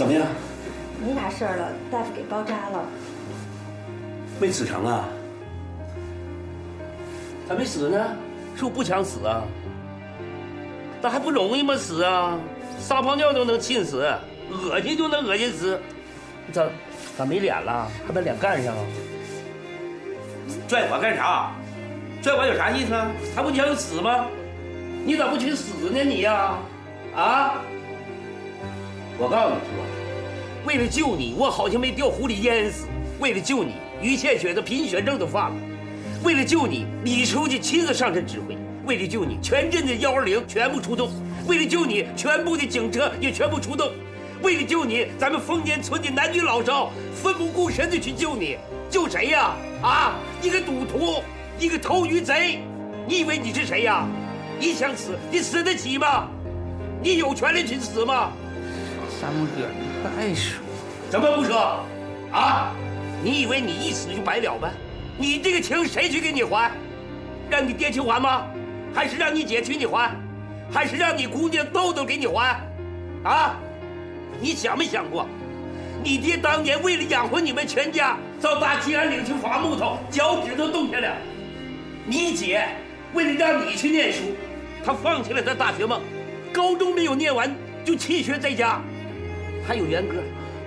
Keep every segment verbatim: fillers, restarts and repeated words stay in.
怎么样？没啥事儿了，大夫给包扎了。没死成啊？咋没死呢？是我不想死啊？那还不容易吗？死啊！撒泡尿都能浸死，恶心就能恶心死。咋咋没脸了？还把脸干上？拽我干啥？拽我有啥意思啊？还不想有死吗？你咋不去死呢你呀？啊！我告诉你说，为了救你，我好像没掉湖里淹死；为了救你，于倩雪的贫血症都犯了；为了救你，李书记亲自上阵指挥；为了救你，全镇的幺二零全部出动；为了救你，全部的警车也全部出动；为了救你，咱们丰年村的男女老少奋不顾身的去救你。救谁呀？啊！一个赌徒，一个偷鱼贼，你以为你是谁呀？你想死，你死得起吗？你有权利去死吗？三木哥，你不爱说，怎么不说？啊！你以为你一死就白了呗？你这个情谁去给你还？让你爹去还吗？还是让你姐去你还？还是让你姑娘豆豆给你还？啊！你想没想过，你爹当年为了养活你们全家，到大兴安岭去伐木头，脚趾都冻下了；你姐为了让你去念书，她放弃了她大学梦，高中没有念完就弃学在家；还有元哥，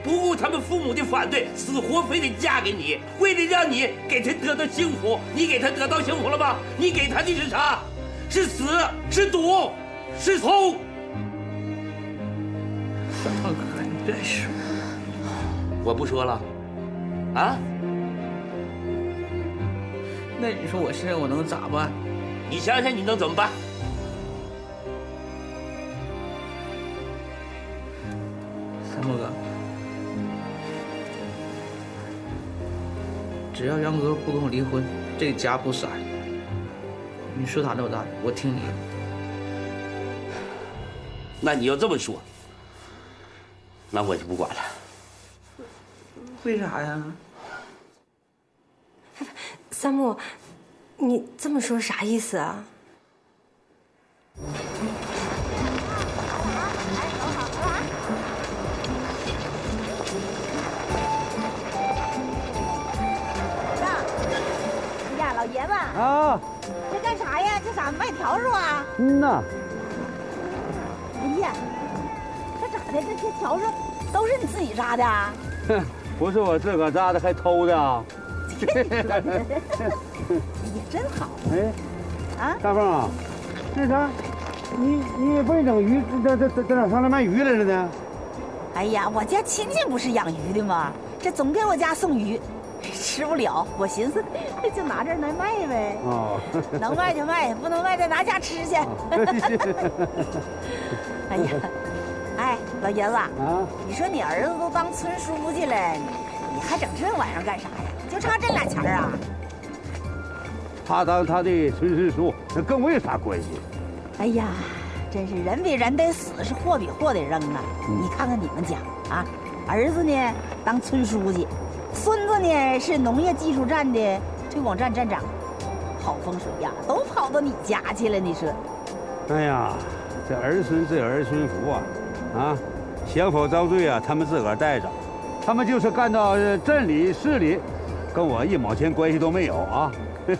不顾他们父母的反对，死活非得嫁给你，为了让你给她得到幸福。你给她得到幸福了吗？你给她的是啥？是死，是赌，是偷。三毛哥，你别说，我不说了。啊？那你说我现在我能咋办？你想想你能怎么办？三木哥，只要杨哥不跟我离婚，这个家不散。你说咋这么大，我听你的。那你要这么说，那我就不管了。为啥呀？三木，你这么说啥意思啊？你俩老爷们啊，这干啥呀？这咋卖笤帚啊？嗯呐。哎呀，这咋的？这些笤帚都是你自己扎的啊？哼，不是我自个扎的，还偷的啊！你真好。哎，啊，大凤啊，那啥，你你不整鱼，这这这这哪上来卖鱼来了呢？哎呀，我家亲戚不是养鱼的吗？这总给我家送鱼，吃不了，我寻思就拿这儿来卖呗。哦，能卖就卖，不能卖再拿家吃去。哎呀，哎，老爷子啊，你说你儿子都当村书记了，你还整这玩意儿干啥呀？就差这俩钱儿啊！他当他的村支书，那跟我有啥关系？哎呀，真是人比人得死，是货比货得扔啊！你看看你们家啊，儿子呢当村书记，孙子呢是农业技术站的推广站站长，好风水呀，都跑到你家去了，你说？哎呀，这儿孙自有儿孙福啊！啊，想否遭罪啊？他们自个儿带着，他们就是干到镇里市里。跟我一毛钱关系都没有啊！你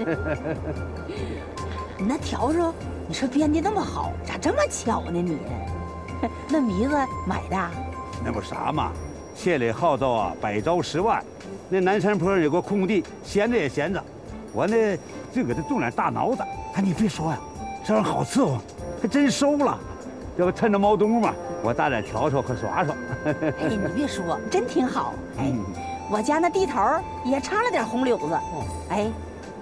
那笤帚，你说编的那么好，咋这么巧呢？你那迷子买的？那不啥嘛，县里号召啊，百招十万。那南山坡有个空地，闲着也闲着，我呢就给他种点大脑子。哎，你别说呀、啊，这玩意好伺候，还真收了。这不趁着猫冬嘛，我搭点笤帚和耍耍。哎，你别说，真挺好。哎。嗯，我家那地头也插了点红柳子，哎，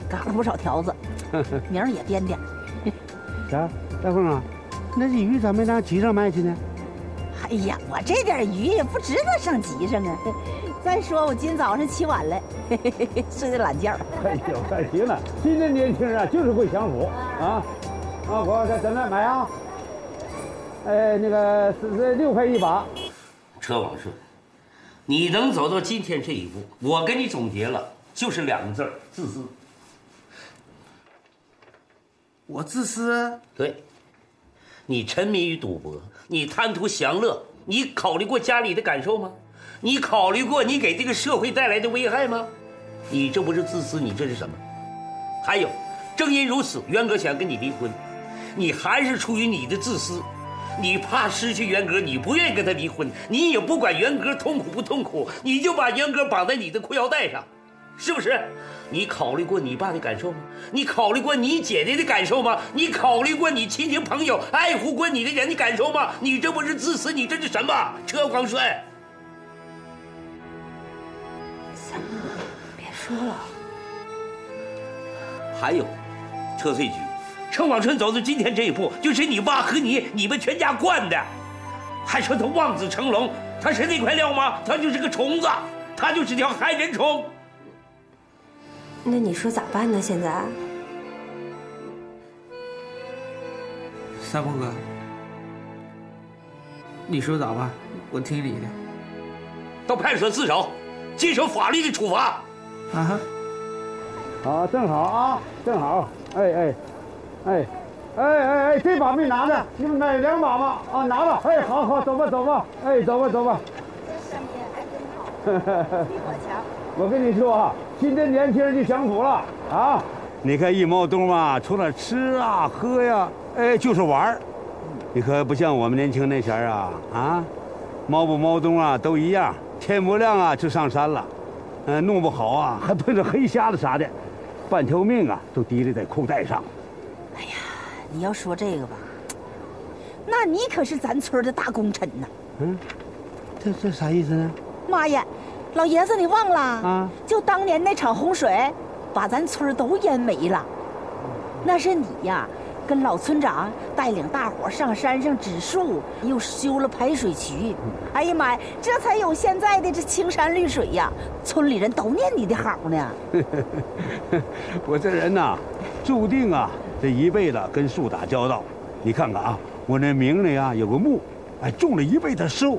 嘎了不少条子，名儿也编点。啥？大凤啊，那这鱼咋没拿集上卖去呢？哎呀，我这点鱼也不值得上集上啊！再说我今早上起晚了，睡得懒觉。哎呦，太行了，今天年轻人啊，就是会享福啊！啊，我咱咱俩买啊！哎，那个是六块一把，车往顺。你能走到今天这一步，我给你总结了，就是两个字儿：自私。我自私？对，你沉迷于赌博，你贪图享乐，你考虑过家里的感受吗？你考虑过你给这个社会带来的危害吗？你这不是自私，你这是什么？还有，正因如此，元哥想跟你离婚，你还是出于你的自私，你怕失去元哥，你不愿意跟他离婚，你也不管元哥痛苦不痛苦，你就把元哥绑在你的裤腰带上，是不是？你考虑过你爸的感受吗？你考虑过你姐姐的感受吗？你考虑过你亲戚朋友、爱护过你的人的感受吗？你这不是自私，你这是什么？车狂摔！三哥，别说了。还有，车税局，车往村走到今天这一步，就是你爸和你你们全家惯的。还说他望子成龙，他是那块料吗？他就是个虫子，他就是条害人虫。 那你说咋办呢？现在，三峰哥，你说咋办？我听你的。到派出所自首，接受法律的处罚。啊哈。好，正好啊，正好。哎哎，哎，哎哎哎，这把没拿呢，你们买两把吧。啊，拿吧。哎，好好，走吧走吧。哎，走吧走吧。这声音还挺好，比我强。我跟你说啊。 今天年轻人就享福了啊！你看一毛东嘛，除了吃啊、喝呀、啊，哎，就是玩儿。你可不像我们年轻那前儿啊啊，猫不猫东啊都一样，天不亮啊就上山了，嗯、呃，弄不好啊还碰着黑瞎子啥的，半条命啊都提溜在裤带上。哎呀，你要说这个吧，那你可是咱村的大功臣呐。嗯，这这啥意思呢？妈呀！ 老爷子，你忘了啊？就当年那场洪水，把咱村都淹没了。那是你呀，跟老村长带领大伙上山上植树，又修了排水渠。哎呀妈呀，这才有现在的这青山绿水呀！村里人都念你的好呢。我这人呐，注定啊，这一辈子跟树打交道。你看看啊，我那名里啊有个木，哎，种了一辈子树。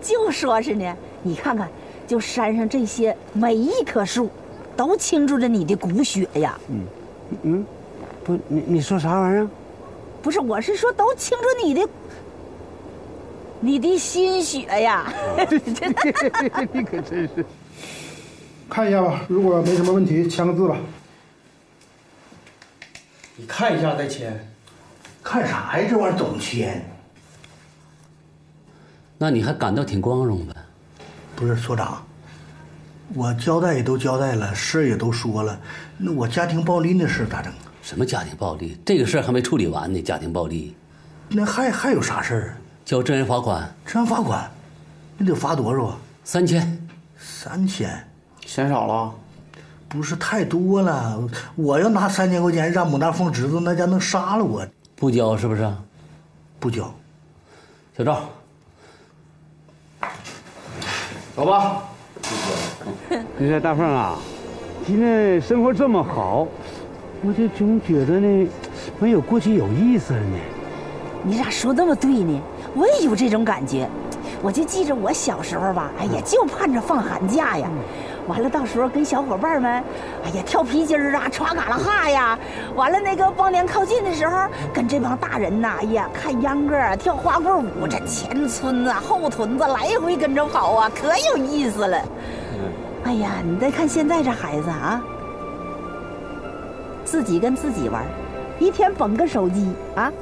就说是呢，你看看，就山上这些每一棵树，都倾注着你的骨血呀。嗯，嗯，不，你你说啥玩意儿？不是，我是说都倾注你的，你的心血呀。你可真是。看一下吧，如果没什么问题，签个字吧。你看一下再签。看啥呀？这玩意儿总签。 那你还感到挺光荣呗？不是所长，我交代也都交代了，事儿也都说了，那我家庭暴力那事咋整？什么家庭暴力？这个事儿还没处理完呢，家庭暴力。那还还有啥事儿啊？交治安罚款。治安罚款，那得罚多少啊？三千。三千，嫌少了？不是太多了，我要拿三千块钱让母大凤侄子，那家能杀了我。不交是不是？不交。小赵。 走吧，你说大凤啊，今天生活这么好，我就总觉得呢，没有过去有意思了呢。你咋说那么对呢？我也有这种感觉。我就记着我小时候吧，哎呀，就盼着放寒假呀。完了，到时候跟小伙伴们，哎呀，跳皮筋儿啊，抓嘎啦哈呀。完了，那个帮年靠近的时候，跟这帮大人呐，哎呀，看秧歌儿，跳花棍舞，这前村子、啊、后屯子来回跟着跑啊，可有意思了。哎呀，你再看现在这孩子啊，自己跟自己玩，一天捧个手机啊，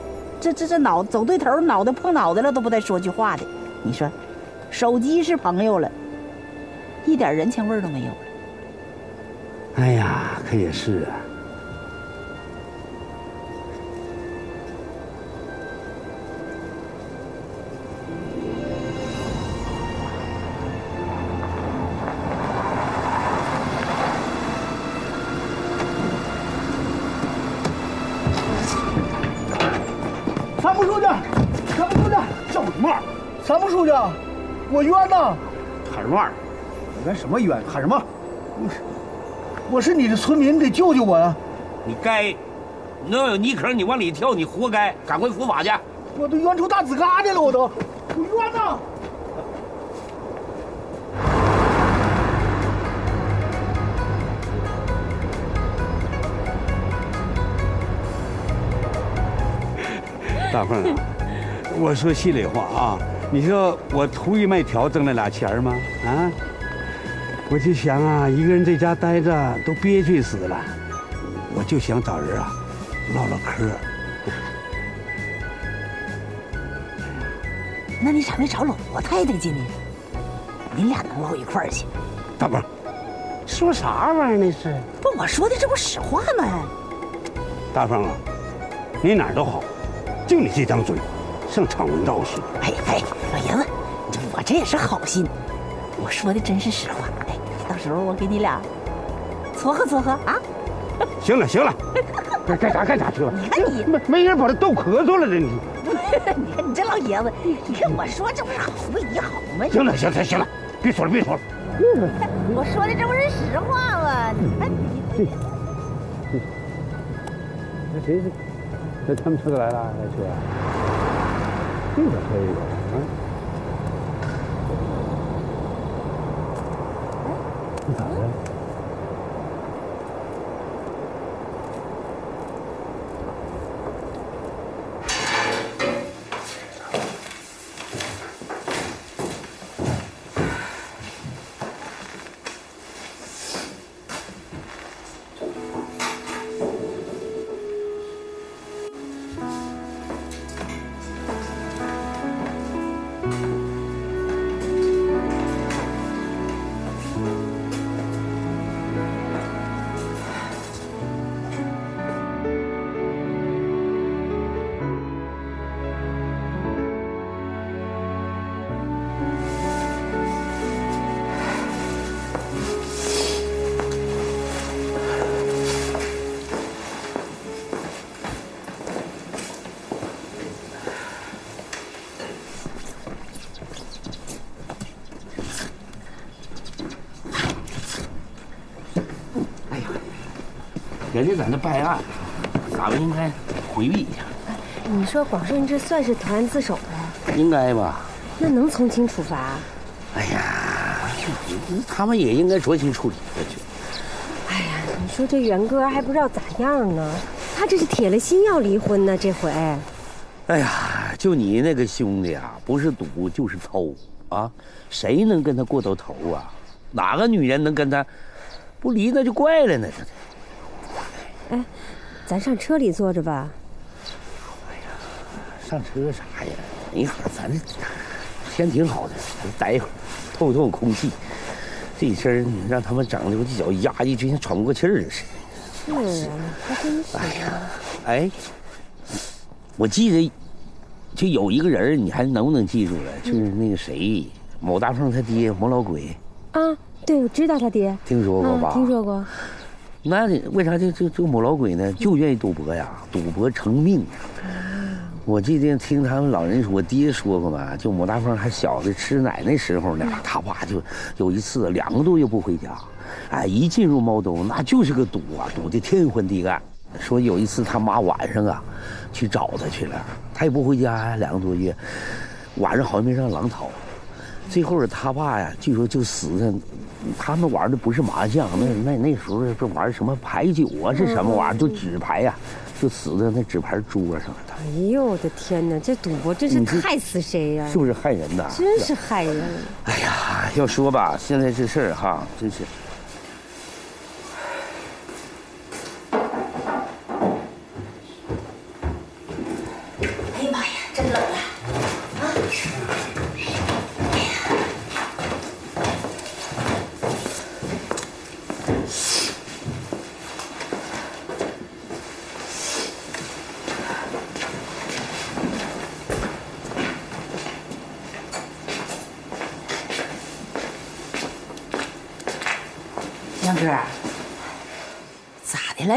这这这脑走对头，脑袋碰脑袋了都不带说句话的。你说，手机是朋友了。 一点人情味都没有了。哎呀，可也是啊。三木书记，三木书记，叫我什么？三木书记，我冤呐！喊什么？ 冤什么冤？喊什么？我我是你的村民，你得救救我呀、啊！你该，你要有泥坑你往里跳，你活该，赶快伏法去！我都冤出大紫疙瘩了，我都，我冤呐！ 大凤啊，我说心里话啊，你说我厨艺卖条挣了俩钱吗？啊，我就想啊，一个人在家待着都憋屈死了，我就想找人啊唠唠嗑。那你咋没找老罗太太去呢？你俩能唠一块儿去？大宝，说啥玩意儿那是？不，我说的这不实话吗？大凤啊，你哪儿都好，就你这张嘴。 上场文道似的。哎哎，老爷子，我这也是好心，我说的真是实话。哎，到时候我给你俩撮合撮合啊。行了行了，干干啥干啥去了？你看你没没人把他逗咳嗽了这你。你看你这老爷子，你看我说这不是好为你好吗？行了行了行了，别说了别说了。我说的这不是实话吗？你看你。那谁是？那他们车子来了，来车。 这个可以的啊！你咋的？人家在那办案，咱们应该回避一下。你说广顺这算是投案自首吗？应该吧。那能从轻处罚？哎呀，他们也应该酌情处理。我觉得。哎呀，你说这元哥还不知道咋样呢，他这是铁了心要离婚呢，这回。哎呀，就你那个兄弟啊，不是赌就是偷啊，谁能跟他过到头啊？哪个女人能跟他不离那就怪了呢？他。 哎，咱上车里坐着吧。哎呀，上车啥呀？一会儿咱天挺好的，咱待一会儿，透透空气。这一身让他们整的我这脚压抑，就像喘不过气儿似的。是啊，还真是。哎呀，哎，我记得就有一个人，你还能不能记住了？就是那个谁，某大胖他爹，某老鬼。啊，对，我知道他爹。听说过吧？听说过。 那为啥这这这某老鬼呢就愿意赌博呀？赌博成命。我记得听他们老人说，我爹说过嘛，就某大凤还小的吃奶那时候呢，他爸就有一次两个多月不回家，哎，一进入猫兜那就是个赌啊，赌的天昏地暗。说有一次他妈晚上啊去找他去了，他也不回家两个多月，晚上好像没让狼逃。 最后他爸呀，据说就死在，他们玩的不是麻将，那那那时候这玩什么牌九啊，是什么玩意儿？就纸牌呀、啊，就死在那纸牌桌上了。哎呦我的天哪，这赌博真是害死谁呀、啊？是不是害人呐？真是害人！哎呀，要说吧，现在这事儿哈，真是。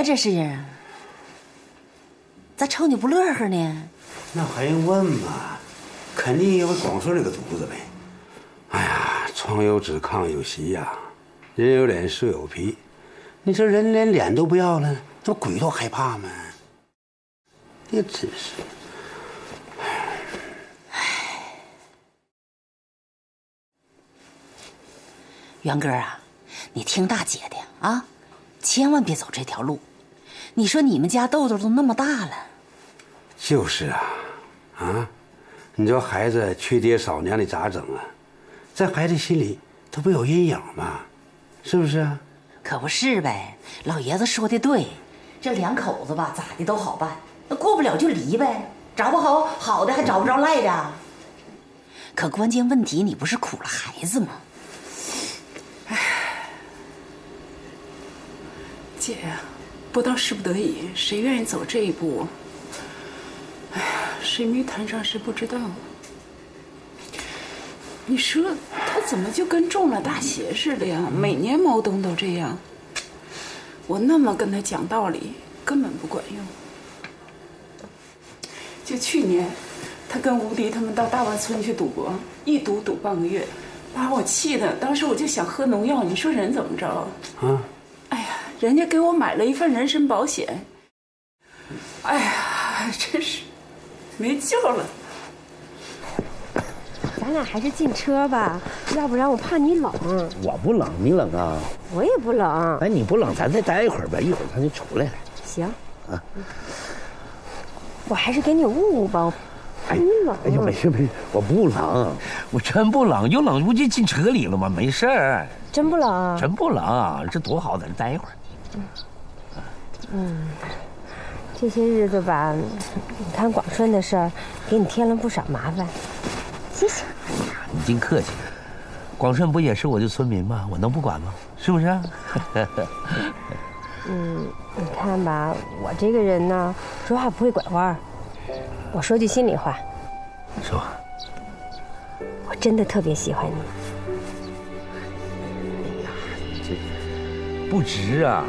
这是，咋瞅你不乐呵呢？那还用问吗？肯定因为广顺那个犊子呗。哎呀，床有纸，炕有席呀、啊，人有脸，树有皮。你这人连脸都不要了，那鬼都害怕吗？也真是。哎，元哥啊，你听大姐的啊，千万别走这条路。 你说你们家豆豆都那么大了，就是啊，啊，你说孩子缺爹少娘，你咋整啊？在孩子心里，他不有阴影吗？是不是啊？可不是呗，老爷子说的对，这两口子吧，咋的都好办，那过不了就离呗，找不好好的还找不着赖的。嗯、可关键问题，你不是苦了孩子吗？哎，姐呀，不到事不得已，谁愿意走这一步？ 哎呀，谁没谈上谁不知道。你说他怎么就跟中了大邪似的呀？每年毛东都这样。我那么跟他讲道理，根本不管用。就去年，他跟吴迪他们到大湾村去赌博，一赌赌半个月，把我气的，当时我就想喝农药。你说人怎么着啊？啊！哎呀，人家给我买了一份人身保险。哎呀，真是。 没救了，咱俩还是进车吧，要不然我怕你冷。我不冷，你冷啊？我也不冷。哎，你不冷，咱再待一会儿吧，一会儿咱就出来了。行啊，我还是给你捂捂吧。哎，你冷？哎呀，没事没事，我不冷，我真不冷，又冷不就进车里了吗？没事儿，真不冷，真不冷，这多好，咱待一会儿。嗯。嗯。 这些日子吧，你看广顺的事儿，给你添了不少麻烦。谢谢。你尽客气。广顺不也是我的村民吗？我能不管吗？是不是、啊？嗯，你看吧，我这个人呢，说话不会拐弯。我说句心里话。说。我真的特别喜欢你。哎呀，这不值啊！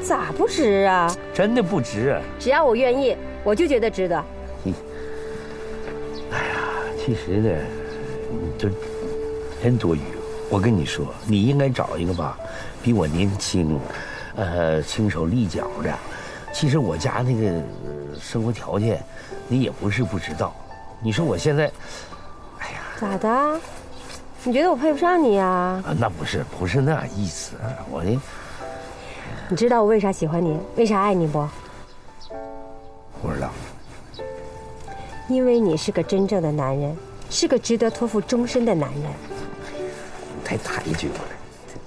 咋不值啊？真的不值、啊。只要我愿意，我就觉得值得。你，哎呀，其实呢，你这真多余。我跟你说，你应该找一个吧，比我年轻，呃，轻手利脚的。其实我家那个生活条件，你也不是不知道。你说我现在，哎呀，咋的？你觉得我配不上你呀、啊？啊，那不是，不是那意思，我呢。 你知道我为啥喜欢你，为啥爱你不？不知道。因为你是个真正的男人，是个值得托付终身的男人。太抬举我了。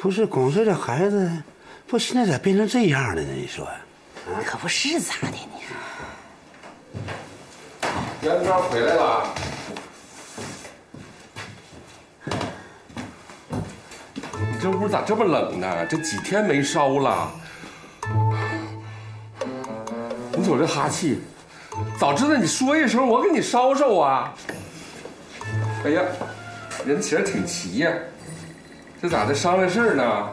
不是广顺这孩子，不现在咋变成这样了呢？你说，啊、可不是咋的呢？杨彪回来了。这屋咋这么冷呢？这几天没烧了。你瞅这哈气，早知道你说一声，我给你烧烧啊。哎呀，人情挺齐呀、啊，这咋的商量事儿呢？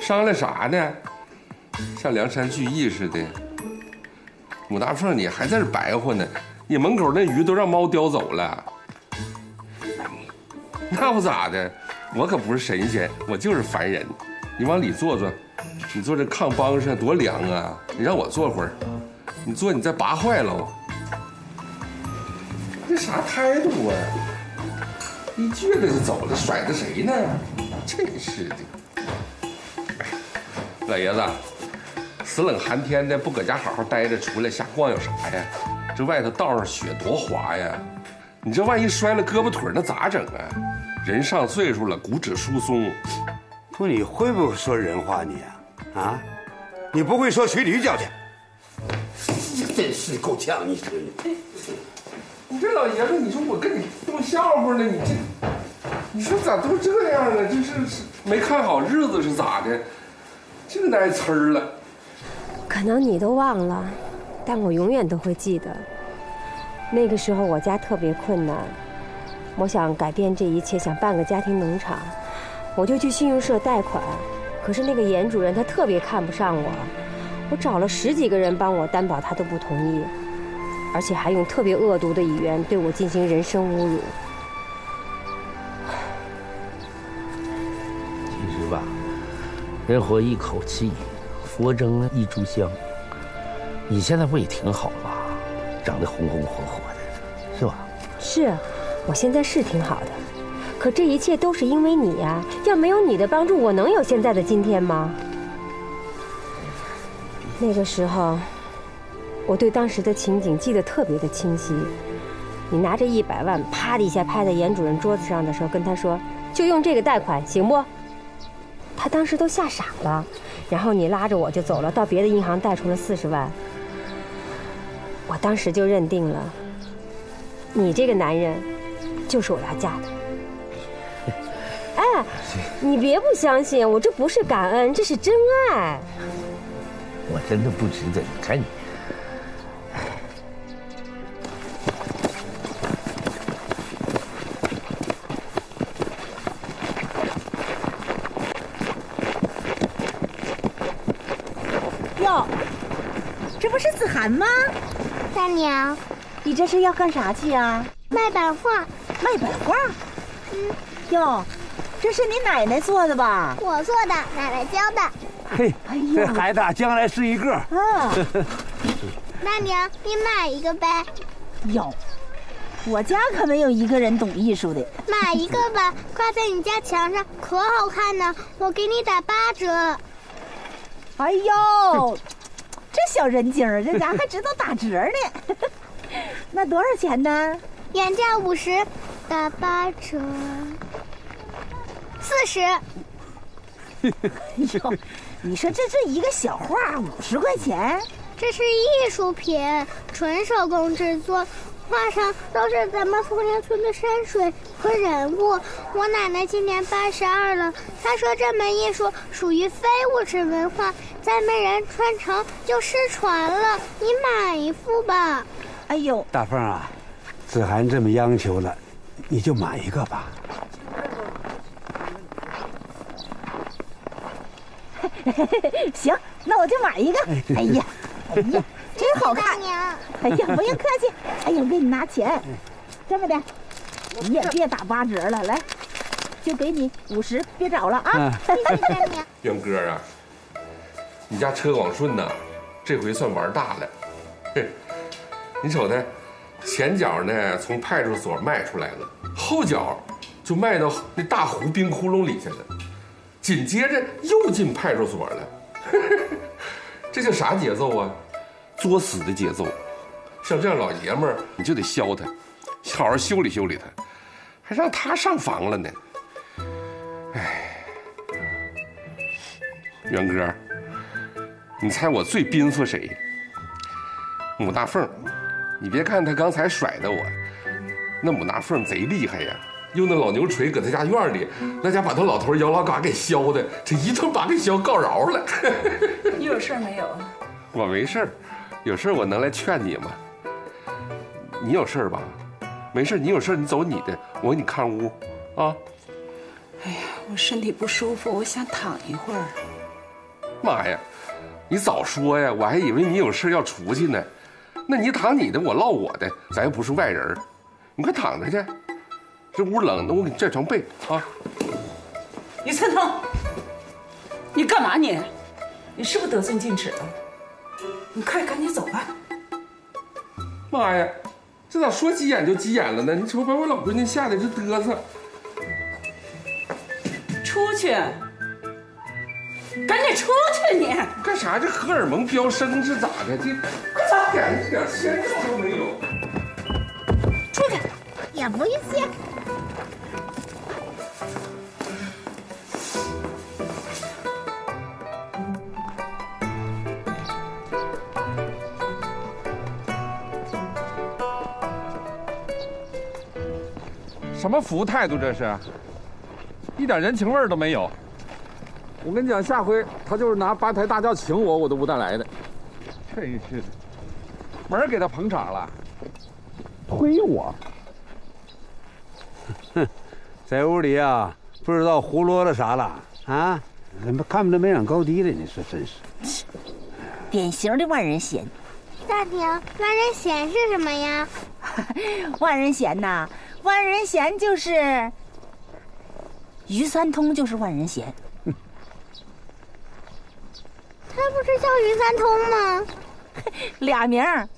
商量啥呢？像梁山聚义似的。武大凤，你还在这白活呢？你门口那鱼都让猫叼走了。那不咋的。 我可不是神仙，我就是凡人。你往里坐坐，你坐这炕帮上多凉啊！你让我坐会儿，你坐你再拔坏喽。这啥态度啊？一撅着就走了，甩着谁呢？真是的。老爷子，死冷寒天的，不搁家好好待着，出来瞎逛有啥呀？这外头道上雪多滑呀！你这万一摔了胳膊腿，那咋整啊？ 人上岁数了，骨质疏松。不，你会不会说人话你啊？啊，你不会说，去驴叫去。真是够呛，你说你。你这老爷子，你说我跟你逗笑话呢，你这，你说咋都这样了？就是没看好日子是咋的？净挨呲儿了。可能你都忘了，但我永远都会记得。那个时候我家特别困难。 我想改变这一切，想办个家庭农场，我就去信用社贷款。可是那个严主任他特别看不上我，我找了十几个人帮我担保，他都不同意，而且还用特别恶毒的语言对我进行人身侮辱。其实吧，人活一口气，佛蒸一炷香。你现在不也挺好吗？长得红红火火的，是吧？是。 我现在是挺好的，可这一切都是因为你呀！要没有你的帮助，我能有现在的今天吗？那个时候，我对当时的情景记得特别的清晰。你拿着一百万，啪的一下拍在严主任桌子上的时候，跟他说就用这个贷款，行不？他当时都吓傻了。然后你拉着我就走了，到别的银行贷出了四十万。我当时就认定了，你这个男人就是我要嫁的。哎，你别不相信，我这不是感恩，这是真爱。我真的不值得，你看你。 喊吗？大娘，你这是要干啥去啊？卖版画。卖版画？嗯。哟，这是你奶奶做的吧？我做的，奶奶教的。嘿，哎呀，这孩子啊，将来是一个。嗯、啊。大娘，你买一个呗。哟，我家可没有一个人懂艺术的。买一个吧，挂在你家墙上可好看呢，我给你打八折。哎呦。这小人精儿，这家还知道打折呢。那多少钱呢？原价五十，打八折，四十。哟，你说这这一个小画五十块钱？这是艺术品，纯手工制作，画上都是咱们凤山村的山水和人物。我奶奶今年八十二了，她说这门艺术属于非物质文化。 再没人传承就失传了，你买一幅吧。哎呦，大凤啊，子涵这么央求了，你就买一个吧。行，那我就买一个。哎呀，哎呀，真好看！哎呀，不用客气。哎呀，我给你拿钱，这么的，你也别打八折了，来，就给你五十，别找了啊。谢谢大娘。元哥啊。 你家车广顺呐，这回算玩大了。嘿，你瞅他，前脚呢从派出所卖出来了，后脚就卖到那大湖冰窟窿里去了，紧接着又进派出所了。呵呵这叫啥节奏啊？作死的节奏！像这样老爷们儿，你就得削他，好好修理修理他，还让他上房了呢。哎，元哥。 你猜我最宾服谁？母大凤，你别看她刚才甩的我，那母大凤贼厉害呀，用那老牛锤搁她家院里，那家把她老头摇拉嘎给削的，这一顿把给削告饶了。你有事没有？我没事儿，有事我能来劝你吗？你有事吧？没事，你有事你走你的，我给你看屋，啊。哎呀，我身体不舒服，我想躺一会儿。妈呀！ 你早说呀！我还以为你有事要出去呢，那你躺你的，我唠我的，咱又不是外人，你快躺着去。这屋冷的，我给你拽床被啊。你陈腾，你干嘛你？你是不是得寸进尺了？你快赶紧走吧。妈呀，这咋说急眼就急眼了呢？你瞅把我老闺女吓得直嘚瑟。出去。 赶紧出去你！你干啥？这荷尔蒙飙升是咋的？这快走！一点先兆都没有。出去，也不用谢。什么服务态度？这是一点人情味儿都没有。 我跟你讲，下回他就是拿八抬大轿请我，我都不带来的。真是的，门儿给他捧场了，推我。哼，在屋里啊，不知道胡啰了啥了啊？怎么看不得没长高低的？你说真是，典型的万人嫌。大娘，万人嫌是什么呀？万人嫌呐，万人嫌就是于三通，就是万人嫌。 他不是叫于三通吗？俩名儿。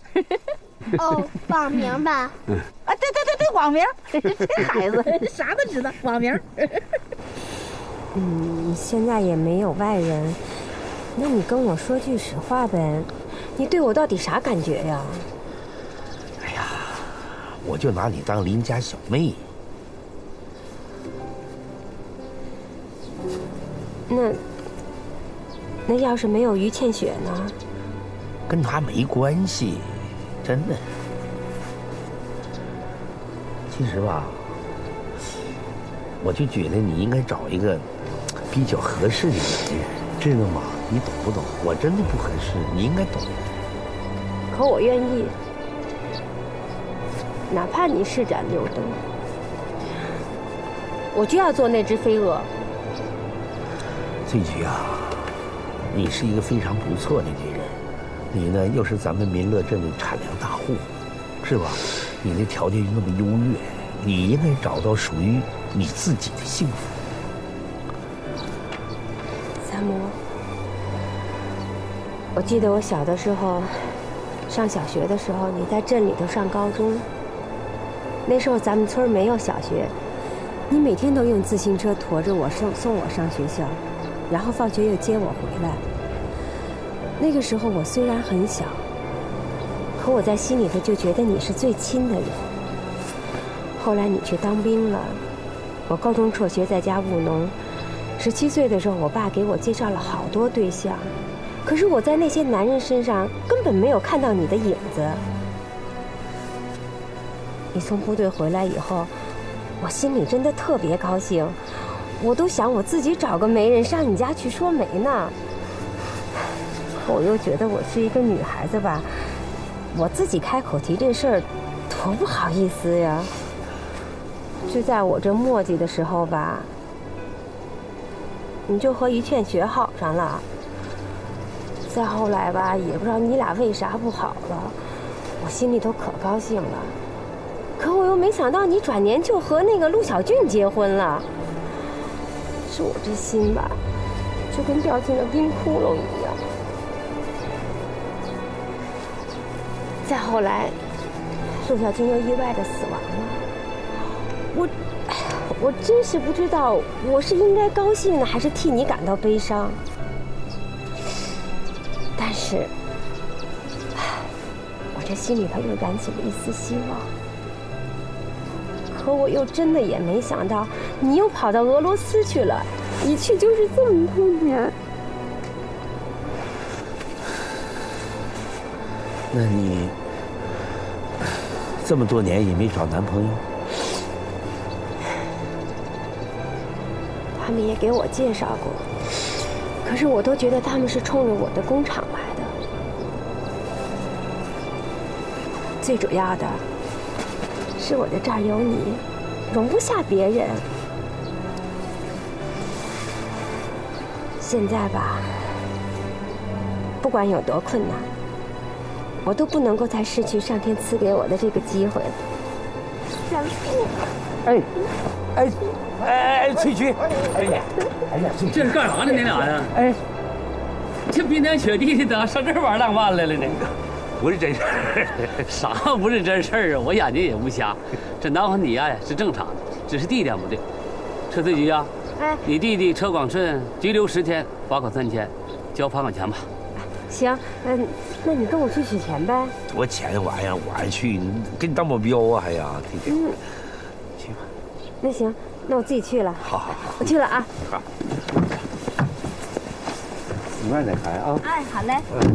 哦，网名吧。嗯、啊，对对对对，网名。这孩子啥都知道，网名。嗯，现在也没有外人，那你跟我说句实话呗，你对我到底啥感觉呀？哎呀，我就拿你当邻家小妹。那，那要是没有于倩雪呢？跟她没关系，真的。其实吧，我就觉得你应该找一个比较合适的男人，知道吗？你懂不懂？我真的不合适，你应该懂。可我愿意。 哪怕你施展六灯，我就要做那只飞蛾。醉菊啊，你是一个非常不错的女人，你呢又是咱们民乐镇的产粮大户，是吧？你的条件又那么优越，你应该找到属于你自己的幸福。三木，我记得我小的时候，上小学的时候，你在镇里头上高中。 那时候咱们村没有小学，你每天都用自行车驮着我送送我上学校，然后放学又接我回来。那个时候我虽然很小，可我在心里头就觉得你是最亲的人。后来你去当兵了，我高中辍学在家务农。十七岁的时候，我爸给我介绍了好多对象，可是我在那些男人身上根本没有看到你的影子。 你从部队回来以后，我心里真的特别高兴，我都想我自己找个媒人上你家去说媒呢。我又觉得我是一个女孩子吧，我自己开口提这事儿，多不好意思呀。就在我这磨叽的时候吧，你就和于倩雪好上了。再后来吧，也不知道你俩为啥不好了，我心里头可高兴了。 可我又没想到，你转年就和那个陆小俊结婚了。是我这心吧，就跟掉进了冰窟窿一样。再后来，陆小俊又意外的死亡了。我，我真是不知道我是应该高兴呢，还是替你感到悲伤。但是，我这心里头又燃起了一丝希望。 可我又真的也没想到，你又跑到俄罗斯去了，一去就是这么多年。那你这么多年也没找男朋友？他们也给我介绍过，可是我都觉得他们是冲着我的工厂来的。最主要的。 是我的这儿有你，容不下别人。现在吧，不管有多困难，我都不能够再失去上天赐给我的这个机会了。三木，哎，哎，哎哎，翠菊，哎呀，哎呀，这是干啥呢？你俩呀？哎，这冰天雪地的，上这玩浪漫来了呢？ 不是真事儿，啥不是真事儿啊！我眼睛也不瞎，这难为你呀、啊、是正常的，只是地点不对。车醉菊啊，哎，你弟弟车广顺拘留十天，罚款三千，交罚款钱吧。行，嗯，那你跟我去取钱呗。多钱玩意儿，我还去，你给你当保镖啊？还呀，弟弟，嗯，去吧。那行，那我自己去了。好好好，我去了啊。好，你慢点开啊。哎，好嘞。嗯。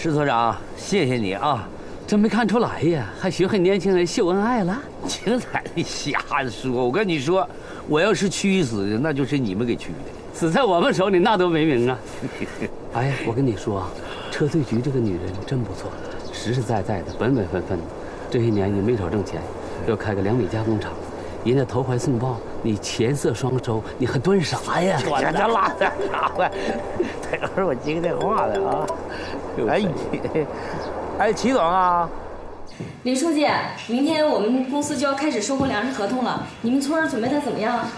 石所长，谢谢你啊！真没看出来呀，还学会年轻人秀恩爱了。净在那瞎说！我跟你说，我要是屈死的，那就是你们给屈的。死在我们手里，那多没名啊！哎呀，我跟你说，车醉菊这个女人真不错，实实在在的，本本分分的。这些年你没少挣钱，又开个粮米加工厂，人家投怀送抱，你钱色双收，你还端啥呀？我这拉倒吧，等会儿我接个电话来啊。 哎，哎，齐总啊，李书记，明天我们公司就要开始收购粮食合同了，你们村儿准备的怎么样啊？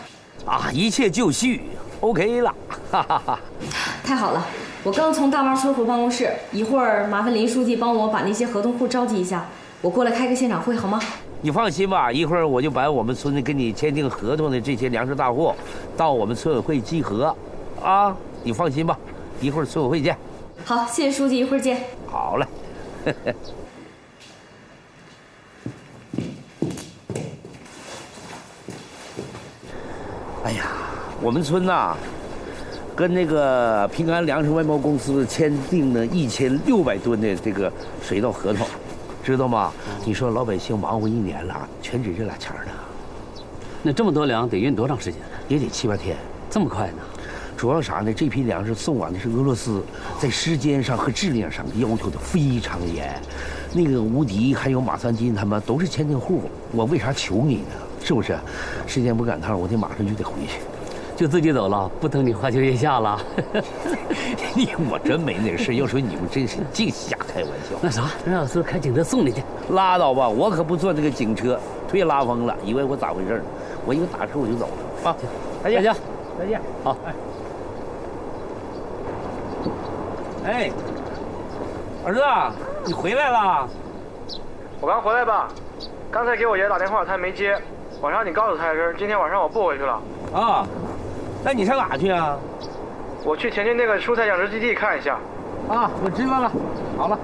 啊，一切就绪 ，OK 了，哈哈哈。太好了，我刚从大妈村回办公室，一会儿麻烦林书记帮我把那些合同户召集一下，我过来开个现场会好吗？你放心吧，一会儿我就把我们村子跟你签订合同的这些粮食大户，到我们村委会集合，啊，你放心吧，一会儿村委会见。 好。好，谢谢书记，一会儿见。好嘞。呵呵 哎呀，我们村呐、啊，跟那个平安粮食外贸公司签订了一千六百吨的这个水稻合同，知道吗？你说老百姓忙活一年了，全指这俩钱呢。那这么多粮得运多长时间呢？也得七八天，这么快呢？主要啥呢？这批粮食送往的是俄罗斯，在时间上和质量上要求的非常严。那个吴迪还有马三金他们都是签订户，我为啥求你呢？ 是不是？时间不赶趟，我得马上就得回去，就自己走了，不等你花秋月下了。你我真没那事，要说你们真是净瞎开玩笑。那啥，让老师开警车送你去。拉倒吧，我可不坐这个警车，腿拉风了，以为我咋回事呢？我一个打车我就走了啊！再见，再见，好。哎，儿子，你回来了？我刚回来吧，刚才给我爷打电话，他没接。 晚上你告诉他一声，今天晚上我不回去了。啊，那你上哪去啊？我去前进那个蔬菜养殖基地看一下。啊，我知道了。好了。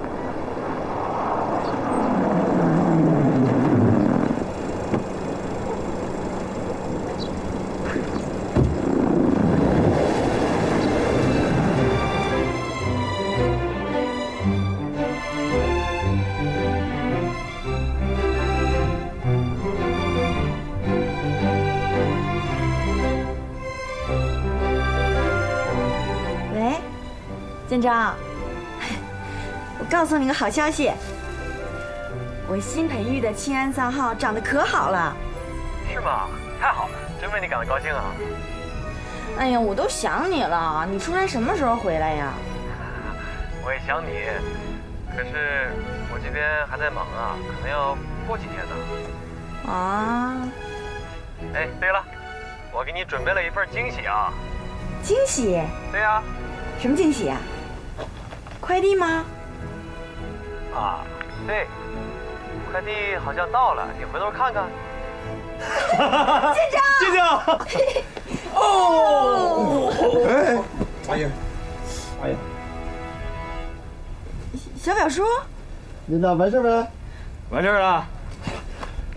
建章，我告诉你个好消息，我新培育的青安三号长得可好了。是吗？太好了，真为你感到高兴啊！哎呀，我都想你了，你出差什么时候回来呀？我也想你，可是我这边还在忙啊，可能要过几天呢。啊！哎，对了，我给你准备了一份惊喜啊！惊喜？对呀。什么惊喜啊？ 快递吗？啊，对，快递好像到了，你回头看看。建章，建章，哦，哎，哎呀，哎呀，小表叔，领导完事没？完事了。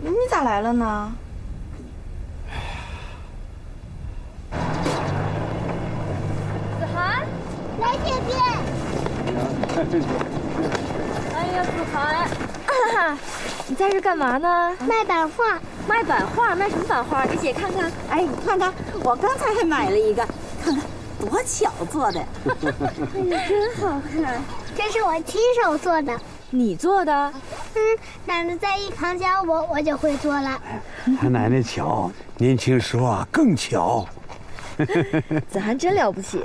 你咋来了呢？子涵，来姐姐。 哎呀，子涵，啊、你在这干嘛呢？卖版画，卖版画，卖什么版画？给姐看看。哎，你看看，我刚才还买了一个，看看多巧做的。你真好看，这是我亲手做的。你做的？嗯，奶奶在一旁教我，我就会做了。他奶奶巧，年轻时候啊更巧。子涵真了不起，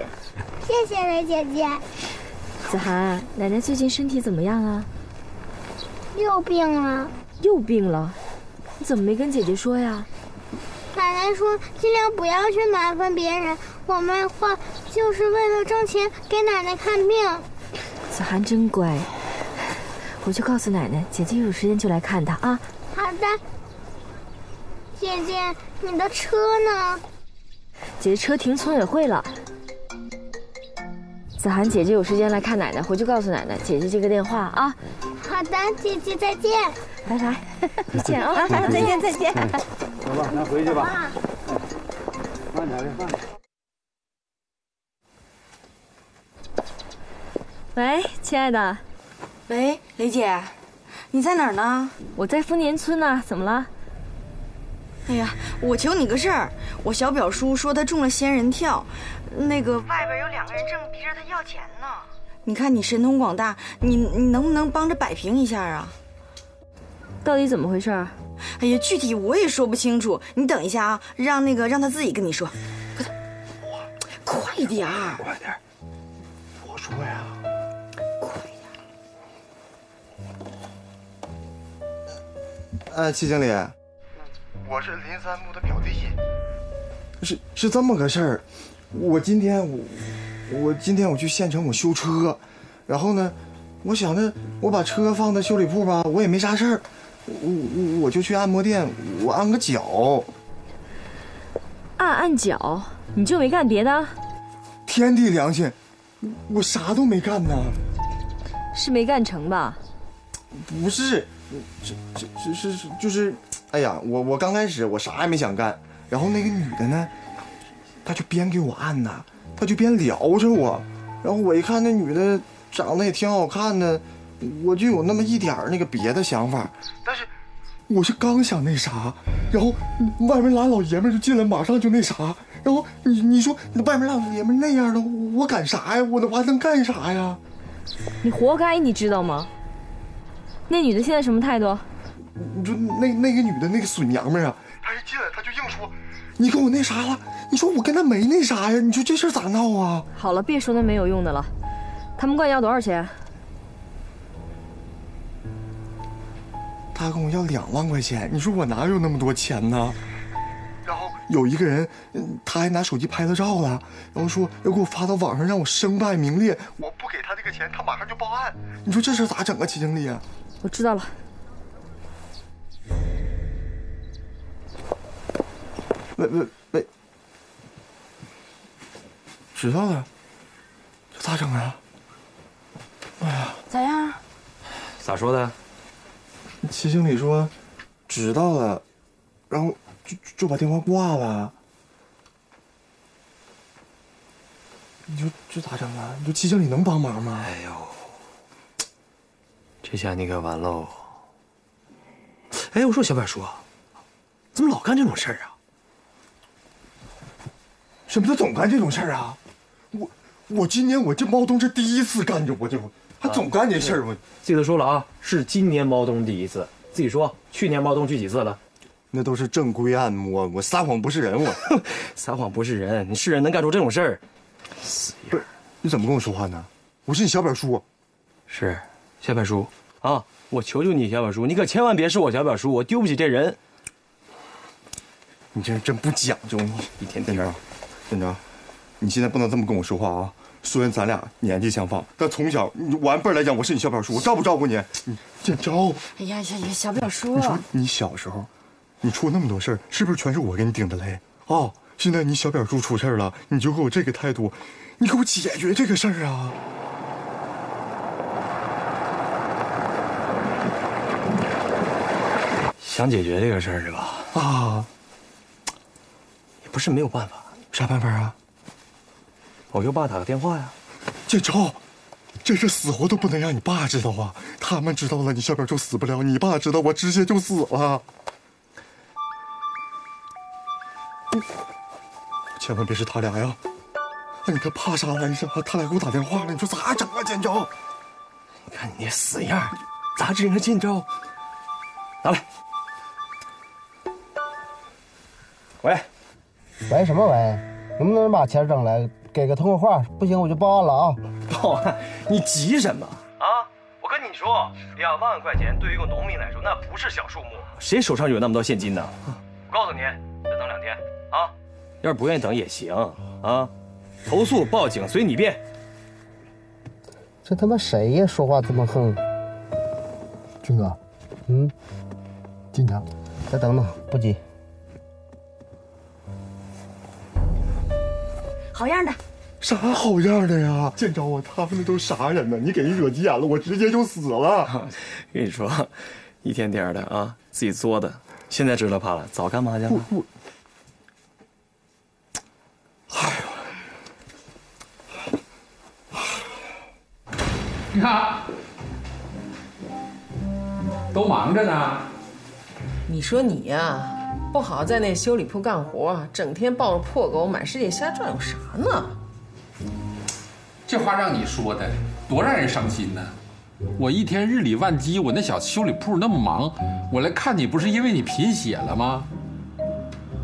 谢谢雷姐姐。 子涵，奶奶最近身体怎么样啊？又病了。又病了？你怎么没跟姐姐说呀？奶奶说尽量不要去麻烦别人，我卖画就是为了挣钱给奶奶看病。子涵真乖，我去告诉奶奶，姐姐有时间就来看她啊。好的。姐姐，你的车呢？姐姐车停村委会了。 子涵姐姐有时间来看奶奶，回去告诉奶奶，姐姐这个电话啊。好的，姐姐再见，拜拜，再见啊，再见再见。走吧，咱回去吧。慢点，慢点。喂，亲爱的。喂，雷姐，你在哪儿呢？我在丰年村呢，怎么了？哎呀，我求你个事儿，我小表叔说他中了仙人跳。 那个外边有两个人正逼着他要钱呢。你看你神通广大，你你能不能帮着摆平一下啊？到底怎么回事？哎呀，具体我也说不清楚。你等一下啊，让那个让他自己跟你说。快点，快点，快点，我说呀，快点。哎，戚经理，我是林三木的表弟。是是这么个事儿。 我今天我我今天我去县城我修车，然后呢，我想着我把车放在修理铺吧，我也没啥事儿，我我我就去按摩店，我按个脚，按按脚，你就没干别的？天地良心，我啥都没干呢。是没干成吧？不是，这这这是就是，哎呀，我我刚开始我啥也没想干，然后那个女的呢，她就边给我按呐，她就边聊着我，然后我一看那女的长得也挺好看的，我就有那么一点那个别的想法，但是。 我是刚想那啥，然后外面俩老爷们就进来，马上就那啥。然后你你说外面俩老爷们那样的，我敢啥呀？我我还能干啥呀？你活该，你知道吗？那女的现在什么态度？你说那那个女的那个损娘们啊，她一进来她就硬说，你跟我那啥了？你说我跟她没那啥呀？你说这事咋闹啊？好了，别说那没有用的了。他们管你要多少钱？ 他跟我要两万块钱，你说我哪有那么多钱呢？然后有一个人，他还拿手机拍了照了，然后说要给我发到网上，让我身败名裂。我不给他这个钱，他马上就报案。你说这事咋整啊，齐经理？我知道了。喂喂喂，知道了，这咋整啊？哎呀，咋样？咋说的？ 齐经理说：“知道了，然后就就把电话挂了。你说这咋整啊？你说齐经理能帮忙吗？”哎呦，这下你可完喽！哎，我说小柏叔，怎么老干这种事儿啊？什么叫总干这种事儿啊？我我今年我这猫冬是第一次干着，我就。 他总干这事儿，我自己都说了啊，是今年猫冬第一次。自己说，去年猫冬去几次了？那都是正规按摩，我撒谎不是人，我撒谎不是人，你是人能干出这种事儿？死样！你怎么跟我说话呢？我是你小柏叔，是小柏叔啊！我求求你，小柏叔，你可千万别是我小柏叔，我丢不起这人。你这人真不讲究，你一天天。店长，店长，你现在不能这么跟我说话啊！ 虽然咱俩年纪相仿，但从小我按辈来讲，我是你小表叔，我照不照顾你？你见招！哎呀呀呀，小表叔，你说你小时候，你出那么多事儿，是不是全是我给你顶的雷？哦，现在你小表叔出事儿了，你就给我这个态度，你给我解决这个事儿啊！想解决这个事儿是吧？啊，也不是没有办法，啥办法啊？ 我给我爸打个电话呀，建超，这事死活都不能让你爸知道啊！他们知道了，你小表就死不了；你爸知道，我直接就死了。千万别是他俩呀！哎，你看怕啥来着？他俩给我打电话了，你说咋整啊，建超？你看你那死样，咋整啊，建超？拿来。喂，喂什么喂？能不能把钱整来？ 给个通个话，不行我就报案了啊！报案？你急什么啊？我跟你说，两万块钱对于一个农民来说，那不是小数目。谁手上有那么多现金呢？啊、我告诉你，再等两天啊！要是不愿意等也行啊，投诉报警随你便。这他妈谁呀？说话这么横！军哥，嗯，进城，再等等，不急。 好样的，啥好样的呀？见着我，他们那都啥人呢？你给人惹急眼了，我直接就死了。跟你说，一天天的啊，自己作的，现在知道怕了，早干嘛去了？不不，哎呦，你看，都忙着呢。你说你呀、啊？ 不好在那修理铺干活，整天抱着破狗满世界瞎转，有啥呢？这话让你说的，多让人伤心呢！我一天日理万机，我那小修理铺那么忙，我来看你不是因为你贫血了吗？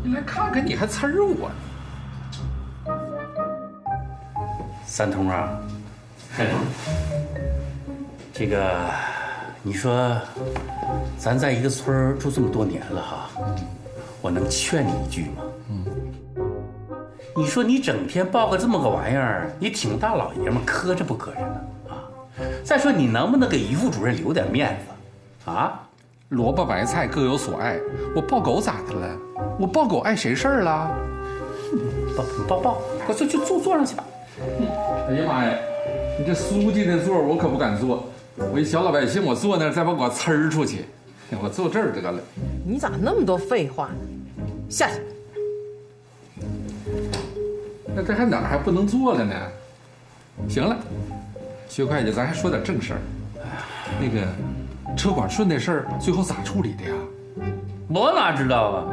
你来看看你还呲儿我呢！三通啊，这个你说，咱在一个村住这么多年了哈。 我能劝你一句吗？嗯，你说你整天抱个这么个玩意儿，你挺大老爷们，磕碜不磕碜呢？啊！再说你能不能给于副主任留点面子？啊！萝卜白菜各有所爱，我抱狗咋的了？我抱狗碍谁事儿了？抱抱抱，快坐就坐坐上去吧。哎呀妈呀，你这书记的座我可不敢坐，我一小老百姓我坐那儿，再把我呲儿出去，我坐这儿得了。你咋那么多废话呢？下去。那这还哪儿还不能坐了呢？行了，薛会计，咱还说点正事儿。那个车管顺那事儿最后咋处理的呀？我哪知道啊？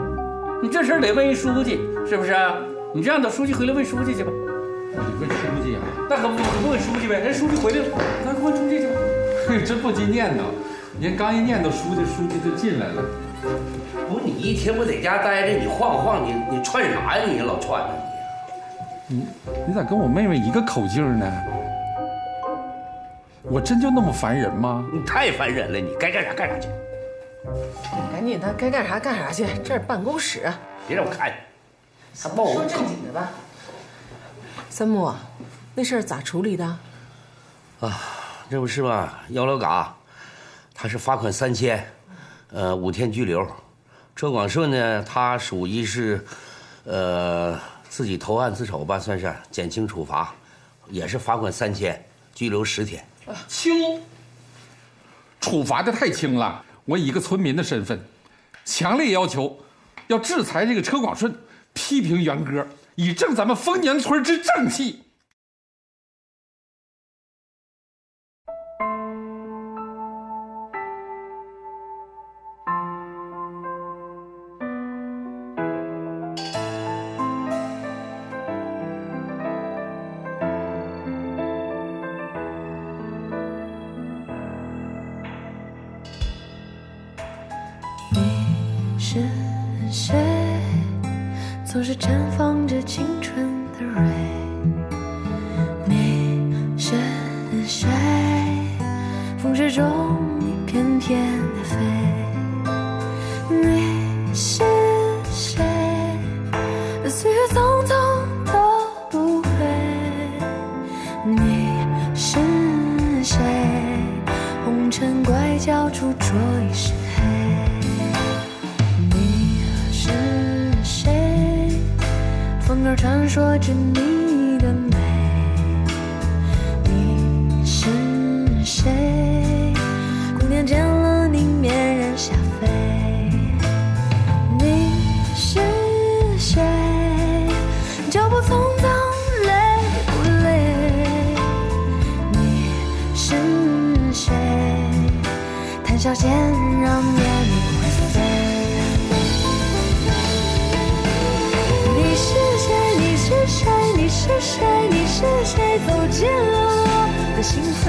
你这事儿得问书记，是不是？你这样等书记回来问书记去吧。 我得问书记啊，那可不不问书记呗，人书记回来了，咱问书记去吧。嘿，真不经念叨，您刚一念叨书记，书记就进来了。不是你一天不在家待着，你晃晃，你你串啥呀？你老串着你。你你咋跟我妹妹一个口径呢？我真就那么烦人吗？你太烦人了，你该干啥干啥去。赶紧的，该干啥干啥去，这是办公室，别让我看见。他报我。说正经的吧。 三木，那事儿咋处理的？啊，这不是吧？幺老嘎，他是罚款三千，呃，五天拘留。车广顺呢，他属于是，呃，自己投案自首吧，算是减轻处罚，也是罚款三千，拘留十天。轻，处罚的太轻了。我以一个村民的身份，强烈要求要制裁这个车广顺，批评元哥。 以正咱们丰年村之正气。你是谁？总是绽放着青春的蕊，你是谁？风雪中你翩翩的飞，你是谁？岁月匆匆都不回，你是谁？红尘拐角处着一身黑。 风儿传说着你的美，你是谁？姑娘见了你翩然下飞，你是谁？脚步匆匆累不累？你是谁？谈笑间让眼泪会飞。 你是谁？你是谁？走进了我的心扉。